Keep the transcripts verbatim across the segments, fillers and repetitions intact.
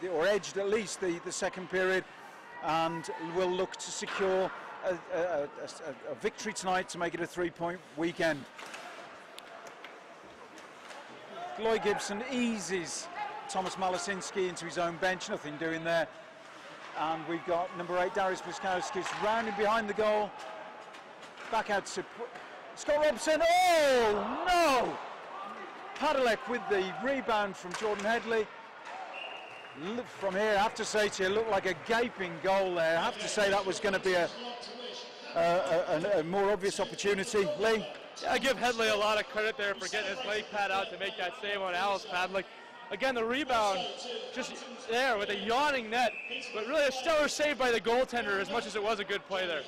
the, the or edged at least the, the second period, and will look to secure a, a, a, a victory tonight to make it a three-point weekend. Lloyd Gibson eases Thomas Malasinski into his own bench, nothing doing there. And we've got number eight, Darius Pliskowski, rounding behind the goal. Back out to Scott Robson. Oh, no! Padelec with the rebound from Jordan Hedley. Look from here, I have to say to you, looked like a gaping goal there. I have to say that was going to be a, a, a, a more obvious opportunity. Lee? Yeah, I give Hedley a lot of credit there for getting his leg pad out to make that save on Alex Paddley. Again, the rebound just there with a yawning net, but really a stellar save by the goaltender as much as it was a good play there.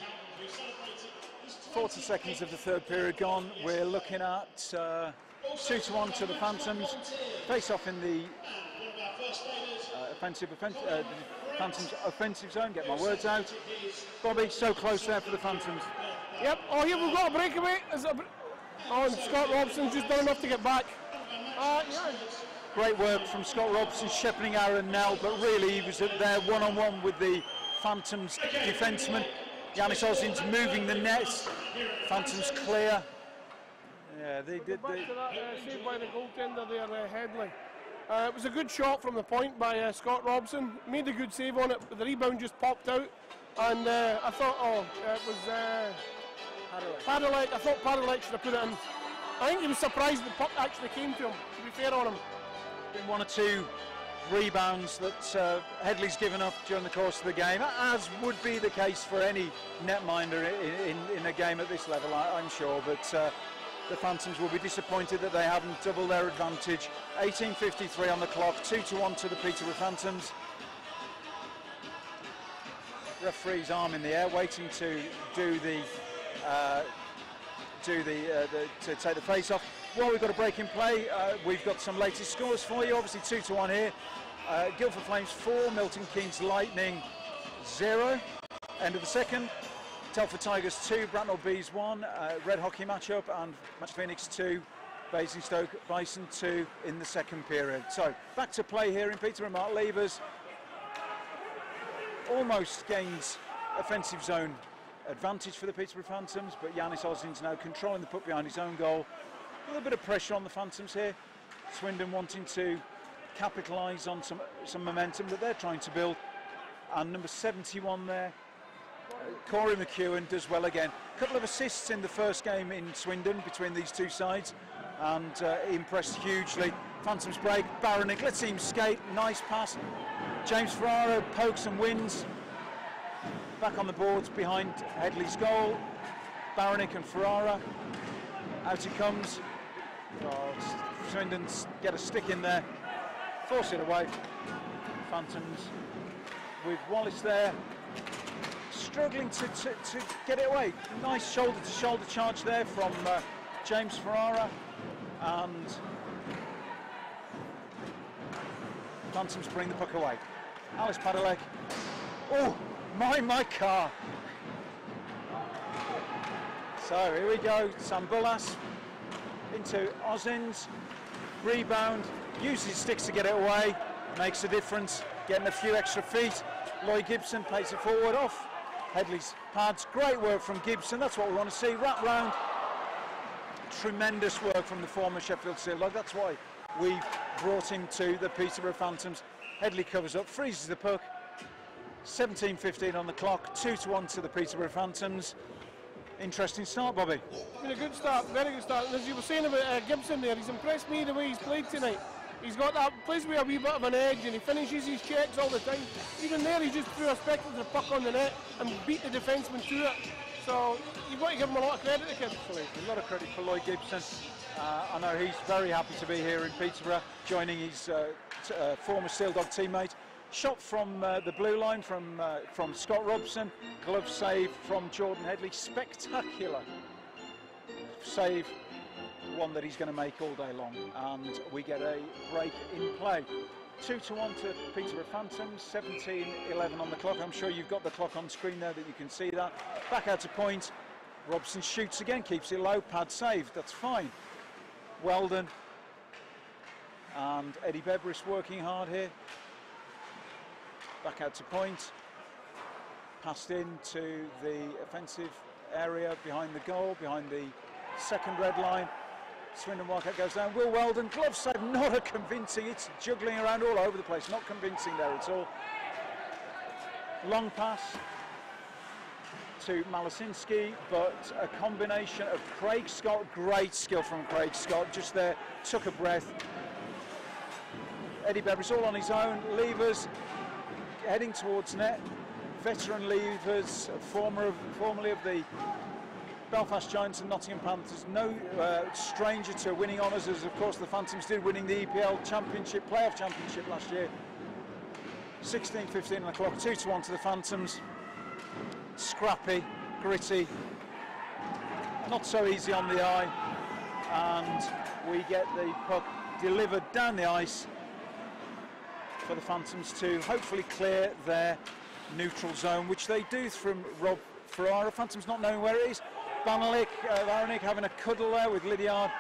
forty seconds of the third period gone. We're looking at uh, two to one to the Phantoms. Face off in the uh, offensive, offen uh, Phantoms offensive zone. Get my words out. Bobby, so close there for the Phantoms. Yep. Oh, here we've got a breakaway. Oh, and Scott Robson just done enough to get back. Uh, yeah. Great work from Scott Robson, shepherding Aaron Nell, but really he was there one-on-one with the Phantoms defenseman. Janis Ozolins moving the net. Phantoms clear. Yeah, they did. Back they to that uh, save by the goaltender there, uh, Hedley. Uh, it was a good shot from the point by uh, Scott Robson. Made a good save on it, but the rebound just popped out. And uh, I thought, oh, it was uh, Paralek. I thought Paralek should have put it in. I think he was surprised the puck actually came to him, to be fair on him. Been one or two rebounds that uh, Hedley's given up during the course of the game, as would be the case for any netminder in, in, in a game at this level, I, I'm sure, but uh, the Phantoms will be disappointed that they haven't doubled their advantage. eighteen fifty-three on the clock, two to one to the Peterborough Phantoms. Referee's arm in the air, waiting to do the, uh, do the, uh, the to take the face-off. Well, we've got a break in play. Uh, we've got some latest scores for you. Obviously, two to one here. Uh, Guildford Flames four, Milton Keynes Lightning zero. End of the second. Telford Tigers two, Brantford Bees one. Uh, Red Hockey matchup and Match Phoenix two, Basingstoke Bison two in the second period. So back to play here in Peterborough. Mark Leivers almost gains offensive zone advantage for the Peterborough Phantoms, but Janis Ozolins now controlling the puck behind his own goal. A little bit of pressure on the Phantoms here. Swindon wanting to capitalise on some some momentum that they're trying to build. And number seventy-one there, uh, Corey McEwen, does well again. A couple of assists in the first game in Swindon between these two sides, and uh, impressed hugely. Phantoms break. Baranek, let's see him skate. Nice pass. James Ferraro pokes and wins. Back on the boards behind Hedley's goal. Baranek and Ferraro. Out he comes. Oh, Swindon get a stick in there, force it away. Phantoms with Wallace there, struggling to, to, to get it away. Nice shoulder to shoulder charge there from uh, James Ferrara, and Phantoms bring the puck away. Alex Padelec. Oh, my, my car. So here we go, Sam Bullas into Ozolins, rebound, uses sticks to get it away, makes a difference, getting a few extra feet. Lloyd Gibson plays it forward off Hedley's pads. Great work from Gibson, that's what we want to see. Wrap round, tremendous work from the former Sheffield Sealer. That's why we've brought him to the Peterborough Phantoms. Hedley covers up, freezes the puck. seventeen fifteen on the clock, two to one to the Peterborough Phantoms. Interesting start, Bobby. It's been a good start, very good start. And as you were saying about uh, Gibson there, he's impressed me the way he's played tonight. He's got that, plays with a wee bit of an edge, and he finishes his checks all the time. Even there, he just threw a spectacular puck on the net and beat the defenseman to it. So you've got to give him a lot of credit to him. A lot of credit for Lloyd Gibson. Uh, I know he's very happy to be here in Peterborough, joining his uh, t uh, former Seal Dog teammate. Shot from uh, the blue line from uh, from Scott Robson, glove save from Jordan Hedley, spectacular save, one that he's going to make all day long, and we get a break in play. Two to one to Peterborough Phantoms, seventeen eleven on the clock. I'm sure you've got the clock on screen there that you can see that. Back out to point, Robson shoots again, keeps it low, pad saved, that's fine. Weldon and Eddie Bebris working hard here. back out to point, passed into the offensive area behind the goal, behind the second red line. Swindon Wildcat goes down. Will Weldon, glove save, not a convincing, it's juggling around all over the place, not convincing there at all. Long pass to Malasinski, but a combination of Craig Scott, great skill from Craig Scott, just there, took a breath. Eddie Bebris all on his own, Leivers heading towards net, veteran Leivers, former of, formerly of the Belfast Giants and Nottingham Panthers, no uh, stranger to winning honours, as of course the Phantoms did, winning the E P L Championship, playoff championship last year. sixteen fifteen on the clock, two to one to the Phantoms. Scrappy, gritty, not so easy on the eye, and we get the puck delivered down the ice for the Phantoms to hopefully clear their neutral zone, which they do from Rob Ferraro. Phantoms not knowing where it is. Baranek uh, having a cuddle there with Liddiard.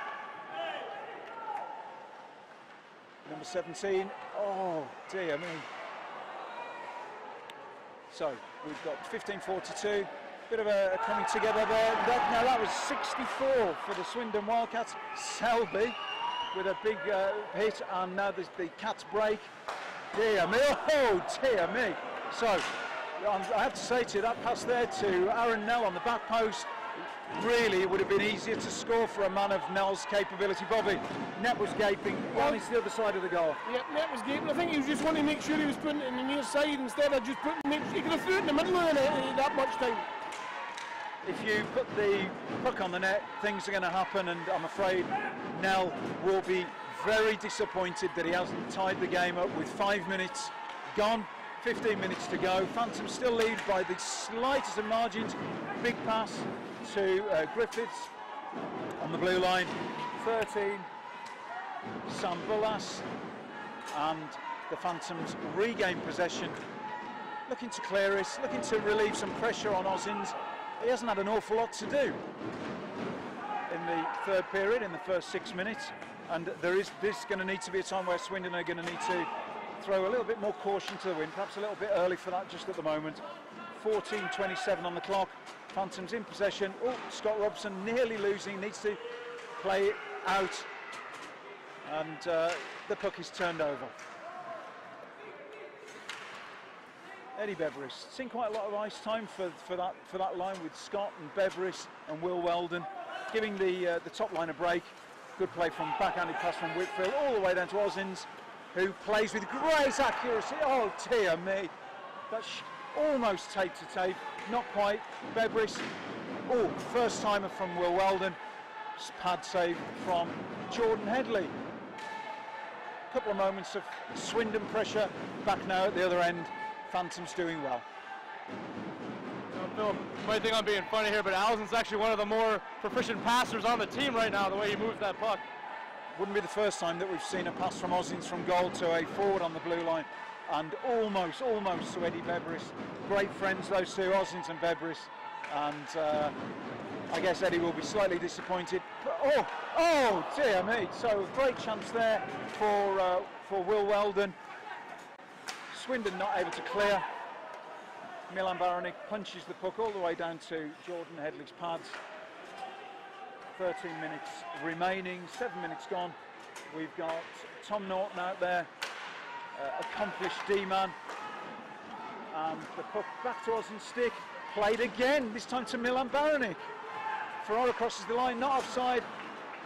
Number seventeen. Oh dear me. So we've got fifteen forty-two. Bit of a, a coming together there. That, now that was sixty-four for the Swindon Wildcats. Selby with a big uh, hit, and now the, the Cats break. Dear me, oh dear me. So, I have to say to you, that pass there to Aaron Nell on the back post, really would have been easier to score for a man of Nell's capability. Bobby, net was gaping, well, it's the other side of the goal. Yeah, net was gaping. I think he was just wanting to make sure he was putting it in the near side instead of just putting it, he could have threw it in the middle of the net that much time. If you put the puck on the net, things are going to happen, and I'm afraid Nell will be very disappointed that he hasn't tied the game up with five minutes gone, fifteen minutes to go. Phantoms still lead by the slightest of margins. Big pass to uh, Griffiths on the blue line. thirteen, Sam Bullas, and the Phantoms regain possession, looking to clear it, looking to relieve some pressure on Ozolins. He hasn't had an awful lot to do in the third period, in the first six minutes, and there is this going to need to be a time where Swindon are going to need to throw a little bit more caution to the wind, perhaps a little bit early for that just at the moment. fourteen twenty-seven on the clock, Phantoms in possession. Oh, Scott Robson nearly losing, needs to play it out, and uh, the puck is turned over. Eddie Beveridge, seen quite a lot of ice time for, for, that, for that line with Scott and Beveridge and Will Weldon, giving the, uh, the top line a break. Good play from backhanded pass from Whitfield all the way down to Ozolins, who plays with great accuracy. Oh dear me, that's almost tape to tape, not quite. Bebris, oh, first timer from Will Weldon, pad save from Jordan Hedley. A couple of moments of Swindon pressure, back now at the other end. Phantoms doing well. No, I think I'm being funny here, but Ozolins actually one of the more proficient passers on the team right now, the way he moves that puck. Wouldn't be the first time that we've seen a pass from Ozolins from goal to a forward on the blue line, and almost, almost to Eddie Bebris. Great friends, those two, Ozolins and Bebris, and uh, I guess Eddie will be slightly disappointed. But, oh, oh dear me! So a great chance there for uh, for Will Weldon. Swindon not able to clear. Milan Baranek punches the puck all the way down to Jordan Hedley's pads. thirteen minutes remaining, seven minutes gone. We've got Tom Norton out there, uh, accomplished D-man. And the puck back to Ozolins' stick, played again, this time to Milan Baranek. Ferraro crosses the line, not offside,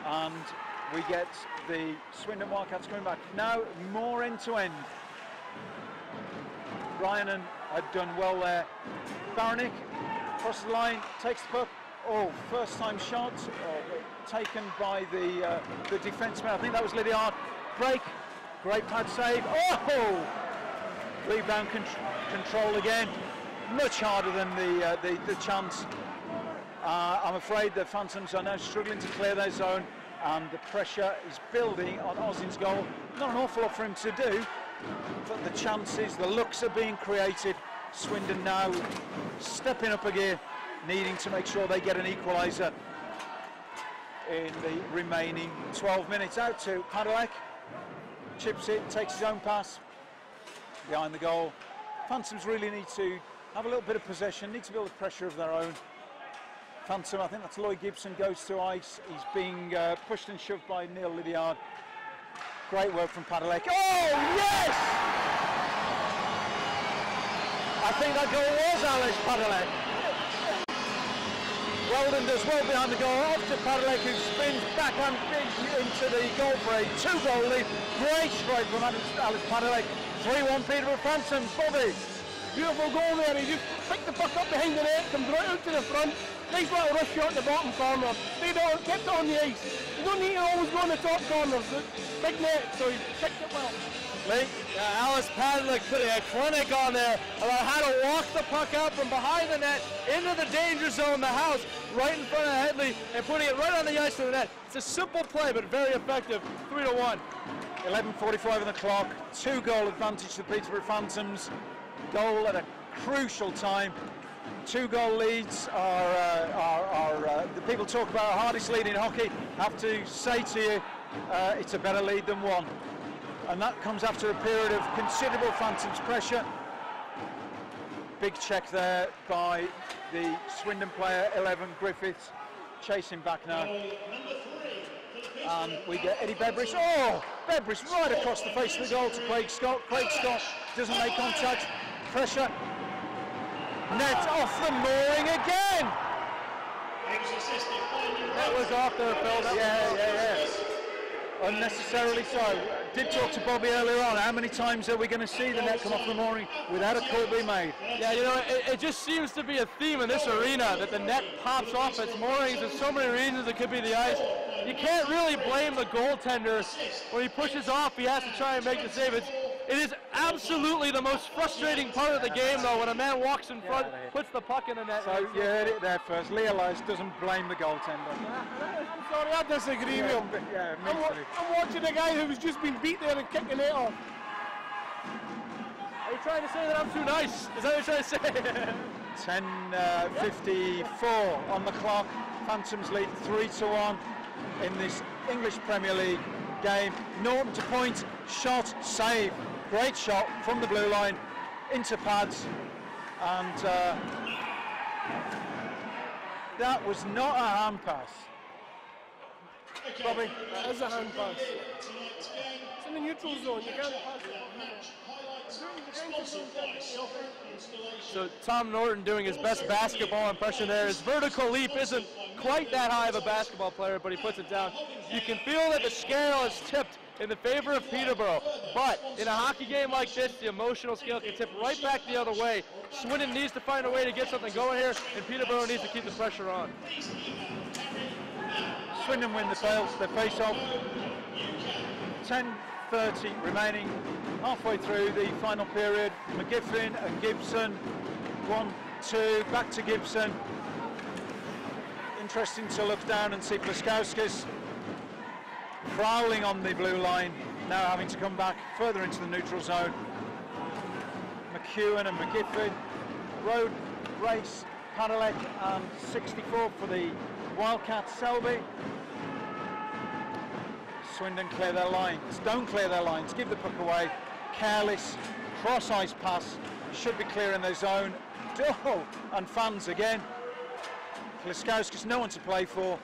and we get the Swindon Wildcats coming back. Now more end-to-end. Ryanen had done well there. Baranek crosses the line, takes the puck. Oh, first time shot uh, taken by the uh, the defenseman. I think that was Liddiard. Break, great pad save. Oh, rebound con control again. Much harder than the uh, the, the chance. Uh, I'm afraid the Phantoms are now struggling to clear their zone, and the pressure is building on Ozolins' goal. Not an awful lot for him to do, but the chances, the looks are being created. Swindon now stepping up a gear, needing to make sure they get an equaliser in the remaining twelve minutes. Out to Padelec, chips it, takes his own pass behind the goal, Phantoms really need to have a little bit of possession, need to build the pressure of their own. Phantom, I think that's Lloyd Gibson, goes to ice. He's being uh, pushed and shoved by Neil Liddiard. Great work from Padelec. Oh, yes! I think that goal was Alex Padelec. Weldon does well behind the goal. Off to Paralek, who spins backhand into the goal for a two-goal lead. Great strike from Alex Padelec. three one Peterborough Phantoms. Bobby. Beautiful goal there. He just picked the puck up behind the net, comes right out to the front. Nice little rush shot in the bottom corner. Stayed on, kept it on the ice. You don't need to always go in the top corners. Big net, so he picked it well. Late, uh, Alice Paddley put a clinic on there about how to walk the puck out from behind the net into the danger zone, the house, right in front of Hedley, and putting it right on the ice to the net. It's a simple play, but very effective. three to one. eleven forty-five on the clock. Two-goal advantage to the Peterborough Phantoms. Goal at a crucial time. Two goal leads are, uh, are, are uh, the people talk about the hardest lead in hockey. Have to say to you, uh, it's a better lead than one. And that comes after a period of considerable Phantoms pressure. Big check there by the Swindon player, eleven, Griffiths, chasing back now. And we get Eddie Bebris. Oh, Bebris right across the face of the goal to Craig Scott. Craig Scott doesn't make contact, pressure. Net off the mooring again. That was after a build up. Yeah, yeah, yeah. Unnecessarily so. Did talk to Bobby earlier on. How many times are we going to see the net come off the mooring without a call being made? Yeah, you know, it, it just seems to be a theme in this arena that the net pops off its moorings. There's so many reasons it could be the ice. You can't really blame the goaltender. When he pushes off, he has to try and make the save. It's, It is absolutely the most frustrating part of the game, though, when a man walks in front, puts the puck in the net. So you heard it there first. Leo Lice doesn't blame the goaltender. I'm sorry, I disagree yeah, with him. Yeah, I'm, wa I'm watching a guy who's just been beat there and kicking it off. Are you trying to say that I'm too nice? Is that what you're trying to say? ten fifty-four uh, on the clock. Phantoms lead three to one in this English Premier League game. Norton to point, shot, save. Great shot from the blue line into pads, and uh, that was not a hand pass. Okay. Bobby, that is a hand pass. It's in the neutral zone, you can't pass it. So Tom Norton doing his best basketball impression there. His vertical leap isn't quite that high of a basketball player, but he puts it down. You can feel that the scale is tipped in the favor of Peterborough, but in a hockey game like this, the emotional scale can tip right back the other way. Swindon needs to find a way to get something going here, and Peterborough needs to keep the pressure on. Swindon win the sales, they face off. ten thirty remaining, halfway through the final period. McGiffin and Gibson, one, two, back to Gibson. Interesting to look down and see Pliskowskis prowling on the blue line, now having to come back further into the neutral zone. McEwen and McGiffin, road race, Paralek and sixty-four for the Wildcats, Selby. Swindon clear their lines, don't clear their lines, give the puck away, careless, cross-ice pass, should be clear in their zone. Oh, and fans again. Pliskowskis, no one to play for.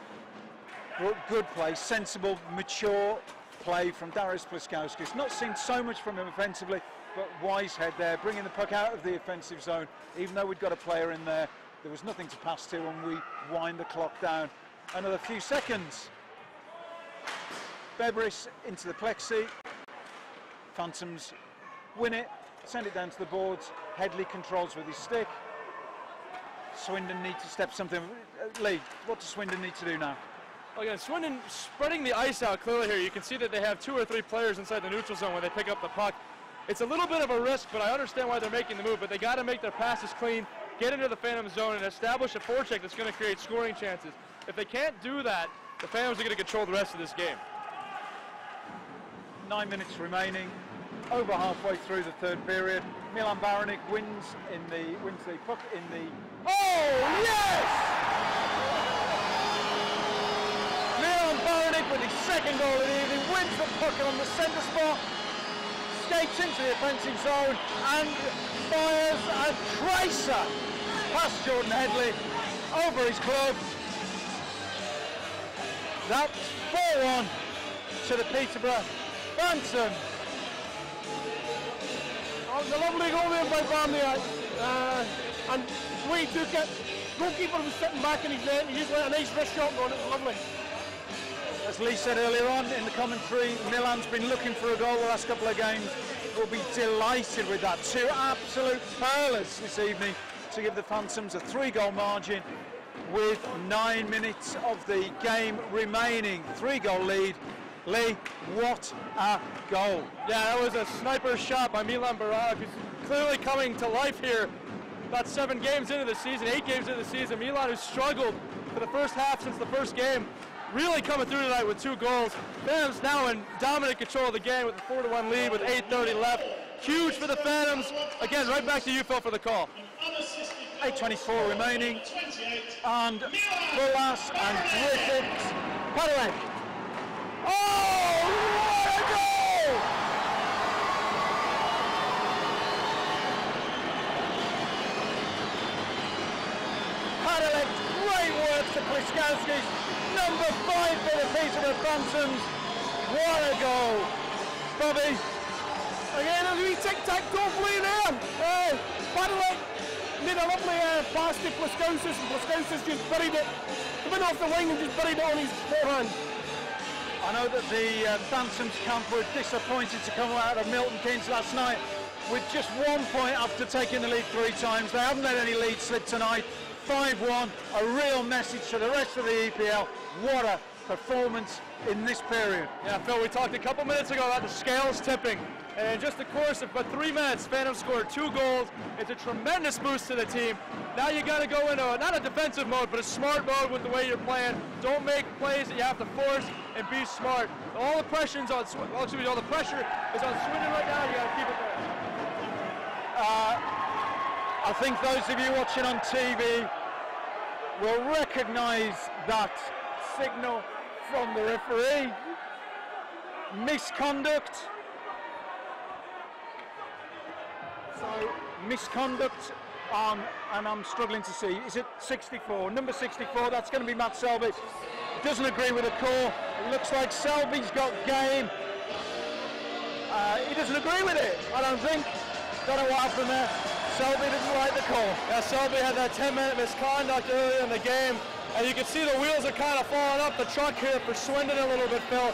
Good play, sensible, mature play from Darius Pliskowskis. Not seen so much from him offensively, but wise head there, bringing the puck out of the offensive zone. Even though we'd got a player in there, there was nothing to pass to, and we wind the clock down. Another few seconds. Bebris into the plexi. Phantoms win it, send it down to the boards. Hedley controls with his stick. Swindon need to step something. Lee, what does Swindon need to do now? Again, Swindon spreading the ice out clearly here. You can see that they have two or three players inside the neutral zone when they pick up the puck. It's a little bit of a risk, but I understand why they're making the move, but they got to make their passes clean, get into the Phantom zone, and establish a forecheck that's going to create scoring chances. If they can't do that, the Phantoms are going to control the rest of this game. Nine minutes remaining, over halfway through the third period. Milan Baranek wins in the, wins the puck in the... Oh, yes! Baranek with his second goal of the evening, wins the puck on the centre spot. skates into the offensive zone and fires a tracer past Jordan Hedley over his club. That's four one to the Peterborough Phantoms. Oh, the lovely goal there by Barnier, uh, and way he took it. Goalkeeper was sitting back in his net, he just let a nice wrist shot going, it was lovely. As Lee said earlier on in the commentary, Milan's been looking for a goal the last couple of games. Will be delighted with that. Two absolute pearlers this evening to give the Phantoms a three-goal margin with nine minutes of the game remaining. Three-goal lead. Lee, what a goal. Yeah, that was a sniper shot by Milan Baranek. He's clearly coming to life here. About seven games into the season, eight games into the season, Milan, who struggled for the first half since the first game, really coming through tonight with two goals. Phantoms now in dominant control of the game with a four to one lead with eight thirty left. Huge for the Phantoms. Again, right back to you, Phil, for the call. eight twenty-four remaining. And Bullas and Griffiths. Paralek. Oh, what a goal! Paralek, great work to Pliskowski. Number five for the Peterborough Phantoms. What a goal, Bobby. Again, a wee tic-tac-toe play there. Uh, Padelec made a lovely uh, pass to Pliskowski, and Pliskowski just buried it. He went off the wing and just buried it on his forehand. I know that the uh, Phantoms camp were disappointed to come out of Milton Keynes last night with just one point after taking the lead three times. They haven't let any lead slip tonight. five one, a real message to the rest of the E P L. What a performance in this period. Yeah, Phil, we talked a couple minutes ago about the scales tipping. And in just the course of but three minutes, Phantom scored two goals. It's a tremendous boost to the team. Now you got to go into, a, not a defensive mode, but a smart mode with the way you're playing. Don't make plays that you have to force and be smart. All the, pressure's on, well, excuse me, all the pressure is on Swindon right now. You got to keep it there. Uh, I think those of you watching on T V will recognise that signal from the referee. Misconduct. So, misconduct on, and I'm struggling to see, is it sixty-four? Number sixty-four, that's going to be Matt Selby. Doesn't agree with the call. It looks like Selby's got game. Uh, he doesn't agree with it, I don't think. Don't know what happened there. Selby didn't like the call. Yeah, Selby had that ten minute misconduct earlier in the game. And you can see the wheels are kind of falling off the truck here for Swindon a little bit, Phil.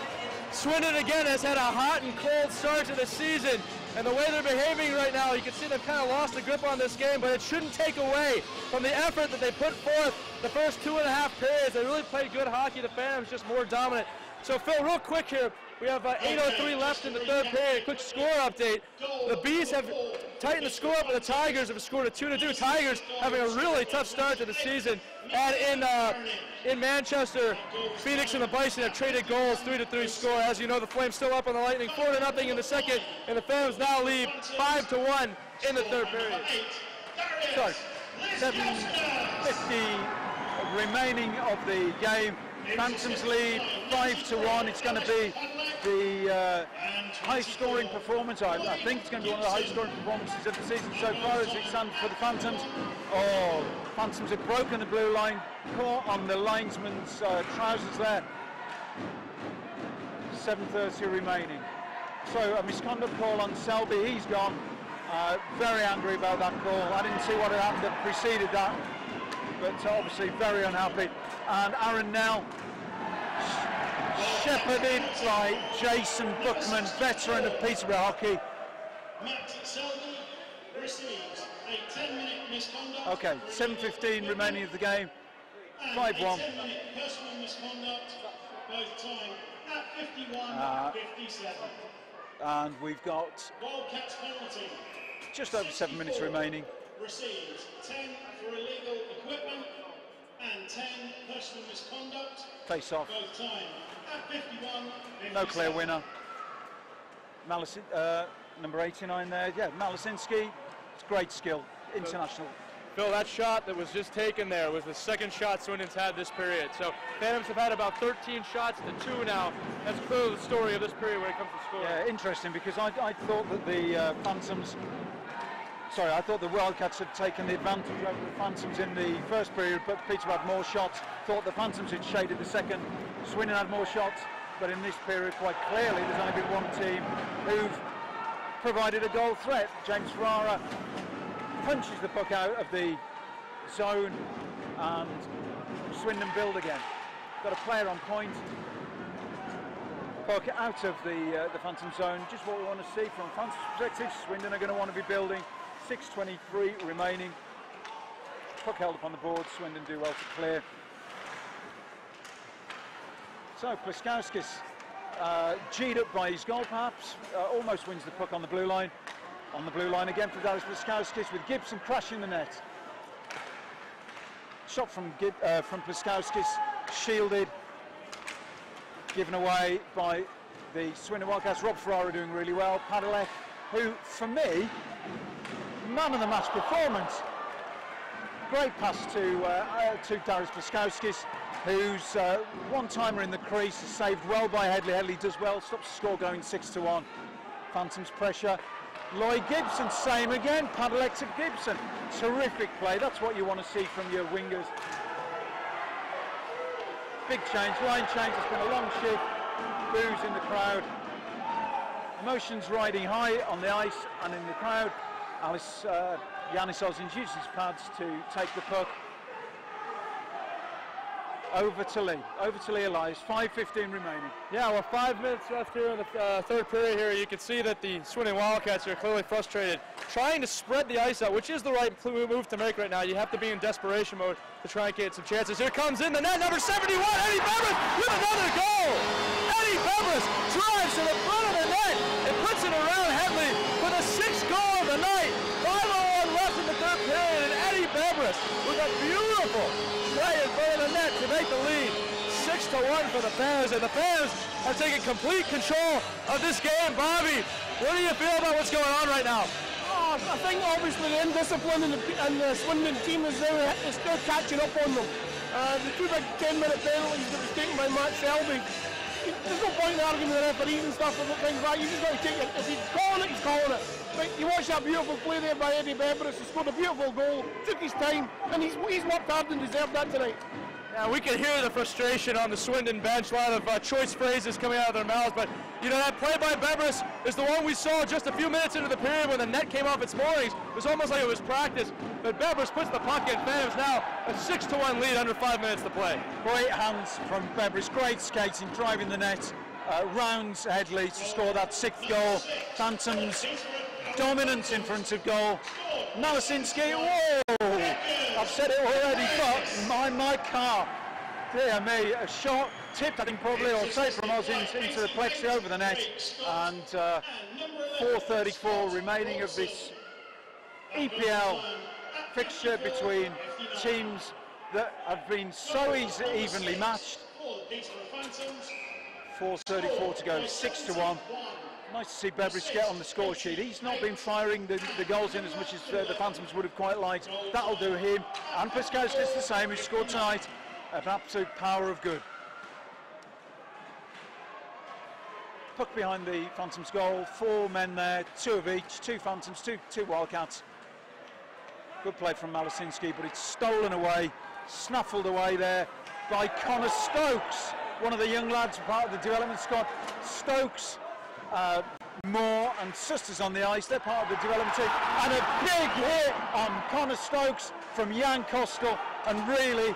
Swindon, again, has had a hot and cold start to the season. And the way they're behaving right now, you can see they've kind of lost the grip on this game, but it shouldn't take away from the effort that they put forth the first two and a half periods. They really played good hockey. The Phantoms just more dominant. So, Phil, real quick here. We have uh, eight oh three left in the third period. Quick score update. The Bees have tightened the score up, but the Tigers have scored a two to two. Tigers having a really tough start to the season. And in uh, in Manchester, Phoenix and the Bison have traded goals, three to three score. As you know, the Flames still up on the Lightning, four to nothing in the second, and the Phantoms now lead five to one in the third period. So, seven fifty remaining of the game. Phantoms lead five to one. It's going to be the uh, high-scoring performance. I, I think it's going to be one of the high-scoring performances of the season so far as it stands for the Phantoms. Oh, Phantoms have broken the blue line. Caught on the linesman's uh, trousers there. seven thirty remaining. So a misconduct call on Selby. He's gone. Uh, very angry about that call. I didn't see what had happened that preceded that, but obviously very unhappy. And Aaron Nell, shepherded by Jason Buckman, veteran of Peterborough hockey. Matt Selby receives a ten minute misconduct. Okay, seven fifteen remaining of the game. five one. Personal misconduct, both time at fifty-one uh, fifty-seven. And we've got just over seven minutes remaining. Receives ten for illegal equipment and ten personal misconduct. Face off. Both time at fifty-one. No clear winner. Malasin, uh, number eighty-nine there. Yeah, Malasinski. It's great skill. International Phil, that shot that was just taken there was the second shot Swindon's had this period. So Phantoms have had about thirteen shots to two now. That's clearly the story of this period when it comes to scoring. Yeah, interesting, because I, I thought that the uh, Phantoms, sorry, I thought the Wildcats had taken the advantage over the Phantoms in the first period, but Peterborough had more shots. Thought the Phantoms had shaded the second. Swindon had more shots, but in this period, quite clearly, there's only been one team who've provided a goal threat. James Ferraro punches the puck out of the zone, and Swindon build again. Got a player on point. Puck out of the uh, the Phantom zone. Just what we want to see from Phantom's perspective. Swindon are going to want to be building. six twenty-three remaining. Puck held up on the board. Swindon do well to clear. So Pliskowskis, uh, G'd up by his goal, perhaps. Uh, almost wins the puck on the blue line. On the blue line again for Darius Pliskowskis, with Gibson crashing the net. Shot from, Gib uh, from Pliskowskis, shielded, given away by the Swindon Wildcats. Rob Ferraro doing really well. Padelec, who for me, man of the match performance. Great pass to, uh, uh, to Darius Pliskowskis, who's uh, one-timer in the crease, saved well by Hedley. Hedley does well, stops the score going six to one. Phantoms pressure. Lloyd Gibson, same again, Padelec to Gibson. Terrific play, that's what you want to see from your wingers. Big change, line change, it's been a long shift. Boos in the crowd. Emotions riding high on the ice and in the crowd. Alice, uh, Janis Ozolins uses his pads to take the puck. Over to Lee, over to Lee Elias, five fifteen remaining. Yeah, well, five minutes left here in the uh, third period here. You can see that the Swindon Wildcats are clearly frustrated, trying to spread the ice out, which is the right move to make right now. You have to be in desperation mode to try and get some chances. Here comes in the net, number seventy-one, Eddie Bebris with another goal! Eddie Bebris drives to the front of the net and puts it around Hedley for the sixth goal of the night. five oh one left in the third period, and Eddie Bebris with a beautiful play in front of the net to make the lead six to one for the Phantoms, and the Phantoms have taken complete control of this game. Bobby, what do you feel about what's going on right now? Oh, I think obviously the indiscipline and the, and the Swindon team is there, is still catching up on them. Uh, the two big ten-minute penalties that was taken by Matt Selby. There's no point in arguing with the referees and stuff and things like that. You just got to take it. If he's calling it, he's calling it. But you watch that beautiful play there by Eddie Bebris. He scored a beautiful goal, took his time, and he's he's worked hard and deserved that tonight. Yeah, we can hear the frustration on the Swindon bench. A lot of uh, choice phrases coming out of their mouths, but you know, that play by Bebris is the one we saw just a few minutes into the period when the net came off its moorings. It was almost like it was practice, but Bebris puts the puck in. Phantoms now a six to one lead under five minutes to play. Great hands from Bebris, great skating, driving the net, uh, rounds Hedley to score that sixth goal. Phantoms dominant in front of goal. Malasinski, whoa! I've said it already, but my, my car, dear me, a shot tipped, I think probably, or saved from Ozolins into the plexi over the net, and uh, four thirty-four remaining of this E P L fixture between teams that have been so easy, evenly matched. four thirty-four to go, six to one. Nice to see Bebris get on the score sheet. He's not been firing the, the goals in as much as uh, the Phantoms would have quite liked. That'll do him. And Pliskowski's the same, who scored tonight. An absolute power of good. Puck behind the Phantoms goal. Four men there, two of each. Two Phantoms, two, two Wildcats. Good play from Malasinski, but it's stolen away, snuffled away there by Connor Stokes. One of the young lads, part of the development squad. Stokes, Uh, Moore and Sisters on the ice, they're part of the development team, and a big hit on Connor Stokes from Jan Kostel, and really,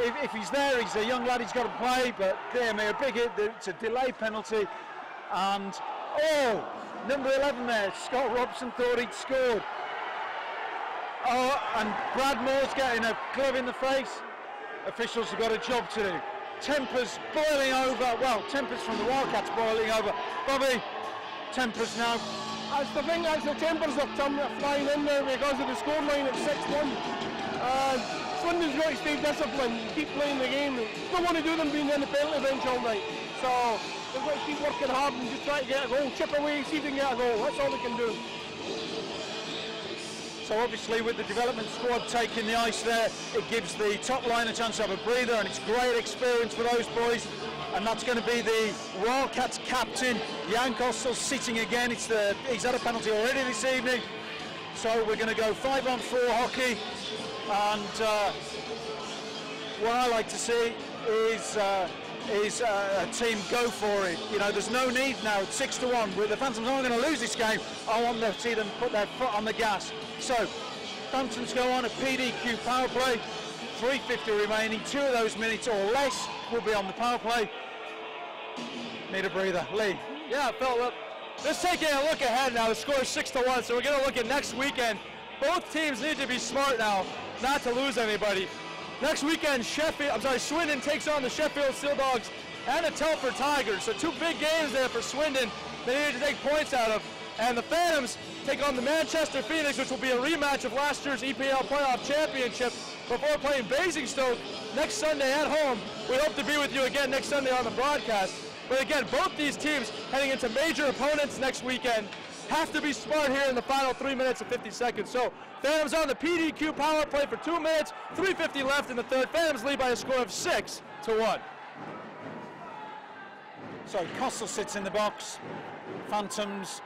if, if he's there, he's a young lad, he's got to play, but dear me, a big hit, it's a delay penalty, and oh, number eleven there, Scott Robson thought he'd scored. Oh, and Brad Moore's getting a club in the face. Officials have got a job to do. Tempers boiling over, well, tempers from the Wildcats boiling over. Bobby, tempers now. That's the thing, that's the tempers that are flying in there because of the scoreline at six one. Uh, Swindon's got to stay disciplined, keep playing the game. Don't want to do them being in the penalty bench all night. So, they've got to keep working hard and just try to get a goal, chip away, see if they can get a goal. That's all they can do. So obviously with the development squad taking the ice there, it gives the top line a chance to have a breather, and it's great experience for those boys. And that's going to be the Wildcats captain, Jan Kostel, sitting again. It's the, he's had a penalty already this evening. So we're going to go five on four hockey. And uh, what I like to see is... Uh, is uh, a team go for it. You know, there's no need now, it's six to one. The Phantoms aren't going to lose this game. I want to see them put their foot on the gas. So, Phantoms go on a P D Q power play, three fifty remaining, two of those minutes or less will be on the power play. Need a breather, Lee. Yeah, Phil, well, let's take a look ahead now. The score is six to one, so we're going to look at next weekend. Both teams need to be smart now, not to lose anybody. Next weekend, Sheffield, I'm sorry, Swindon takes on the Sheffield Seal Dogs and the Telford Tigers. So two big games there for Swindon they need to take points out of. And the Phantoms take on the Manchester Phoenix, which will be a rematch of last year's E P L Playoff Championship before playing Basingstoke next Sunday at home. We hope to be with you again next Sunday on the broadcast. But again, both these teams heading into major opponents next weekend have to be smart here in the final three minutes and fifty seconds. So Phantoms on the P D Q power play for two minutes, three fifty left in the third. Phantoms lead by a score of six to one. So Kostel sits in the box. Phantoms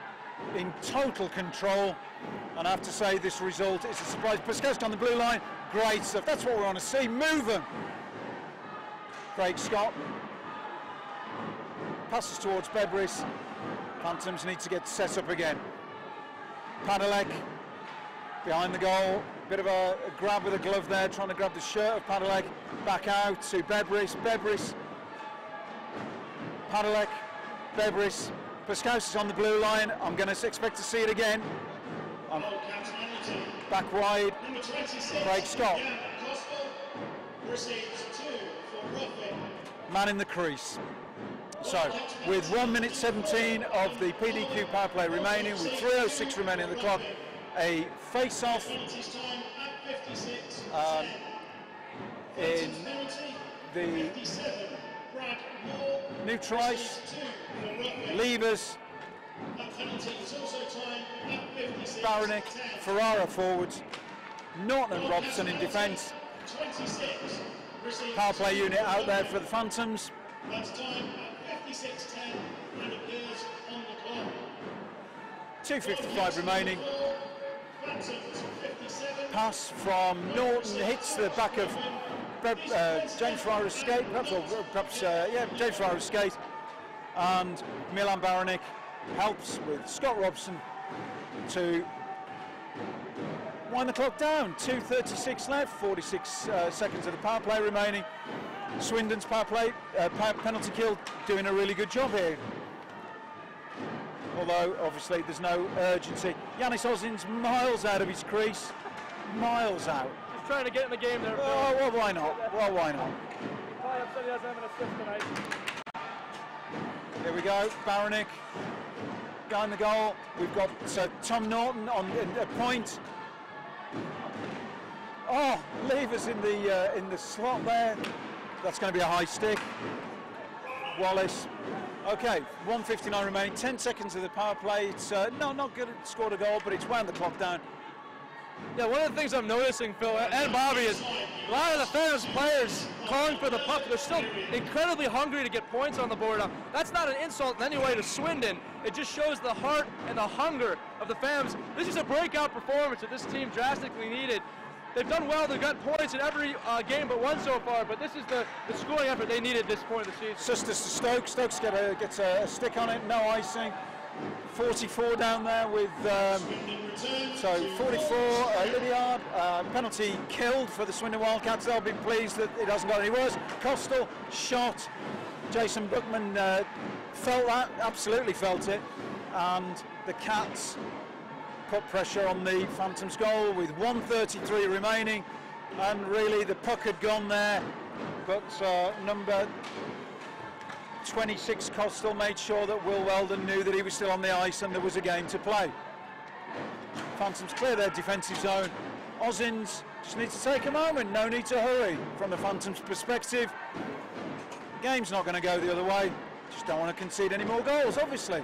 in total control. And I have to say this result is a surprise. Pliskowski on the blue line, great stuff. That's what we want to see, move them. Craig Scott passes towards Bebris. Phantoms need to get set up again. Padelec behind the goal, bit of a grab with a glove there, trying to grab the shirt of Padelec. Back out to Bebris, Bebris, Padelec, Bebris. Pliskowski's on the blue line. I'm going to expect to see it again. I'm back wide, Craig Scott. Man in the crease. So, with one minute seventeen of the P D Q power play remaining, with three oh six remaining on the clock, a face-off um, in the neutral ice. Leivers, Baranek, Ferraro forwards, Norton and Robson in defence. Power play unit out there for the Phantoms. two fifty-five remaining. Pass from Norton hits the back of uh, James Ferraro's skate, perhaps, or perhaps uh, yeah, James Ferraro's skate. And Milan Baranek helps with Scott Robson to wind the clock down. two thirty-six left, forty-six uh, seconds of the power play remaining. Swindon's power play, uh, penalty kill, doing a really good job here. Although, obviously, there's no urgency. Janis Ozolins miles out of his crease. Miles out. He's trying to get in the game there. Oh, well, why not? Well, why not? There we go. Baranek behind the goal. We've got uh, Tom Norton on a point. Oh, Leivers in the, uh, in the slot there. That's going to be a high stick. Wallace. Okay, one fifty-nine remaining. ten seconds of the power play. It's uh, no, not good at scored a goal, but it's wound the clock down. Yeah, one of the things I'm noticing, Phil and Bobby, is a lot of the Phantoms players calling for the puck. They're still incredibly hungry to get points on the board. Now, that's not an insult in any way to Swindon. It just shows the heart and the hunger of the Phantoms. This is a breakout performance that this team drastically needed. They've done well, they've got points in every uh, game but one so far, but this is the, the scoring effort they needed at this point of the season. Sisters to Stokes, Stokes get a, gets a stick on it, no icing. forty-four down there with, um, so forty-four, uh, Liddiard, uh, penalty killed for the Swindon Wildcats. They'll be pleased that it hasn't got any worse. Kostel, shot, Jason Bookman uh, felt that, absolutely felt it, and the Cats put pressure on the Phantoms goal with one thirty-three remaining, and really the puck had gone there, but uh, number twenty-six Kostel made sure that Will Weldon knew that he was still on the ice and there was a game to play. Phantoms clear their defensive zone. Ozolins just needs to take a moment, no need to hurry from the Phantoms perspective. Game's not going to go the other way, just don't want to concede any more goals obviously.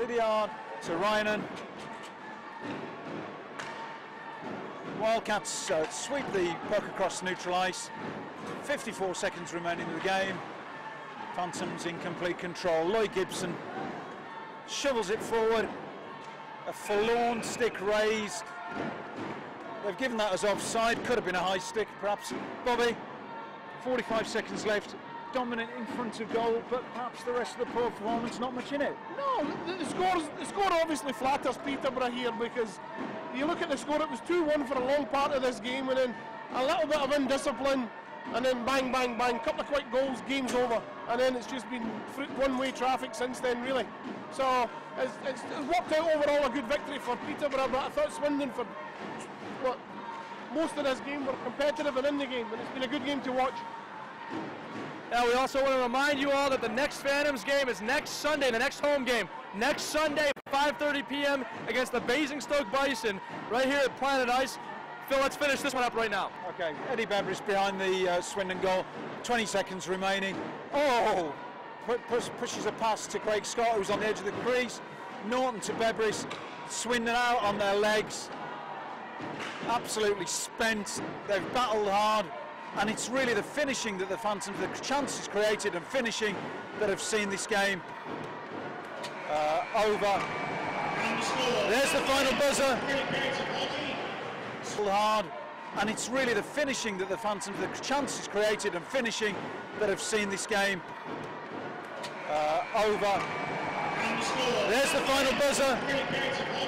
Liddiard to Rhinan. Wildcats uh, sweep the puck across neutral ice. fifty-four seconds remaining in the game. Phantoms in complete control. Lloyd Gibson shovels it forward. A forlorn stick raised. They've given that as offside. Could have been a high stick, perhaps. Bobby, forty-five seconds left. Dominant in front of goal, but perhaps the rest of the performance, not much in it. No, the score, the score obviously flatters Peterborough here, because you look at the score, it was two one for a long part of this game, and then a little bit of indiscipline, and then bang, bang, bang, couple of quick goals, game's over, and then it's just been one-way traffic since then, really. So it's, it's, it's worked out overall a good victory for Peterborough, but I thought Swindon for what most of this game were competitive and in the game, and it's been a good game to watch. Now we also want to remind you all that the next Phantoms game is next Sunday, the next home game, next Sunday, five thirty p m against the Basingstoke Bison, right here at Planet Ice. Phil, let's finish this one up right now. Okay, Eddie Bebris behind the uh, Swindon goal, twenty seconds remaining. Oh, pu push, pushes a pass to Craig Scott, who's on the edge of the crease. Norton to Bebris, Swindon out on their legs. Absolutely spent, they've battled hard. And it's really the finishing that the Phantoms, the chances created and finishing that have seen this game uh, over. There's the final buzzer. Hard, and it's really the finishing that the Phantoms, the chances created and finishing that have seen this game uh, over. There's the final buzzer.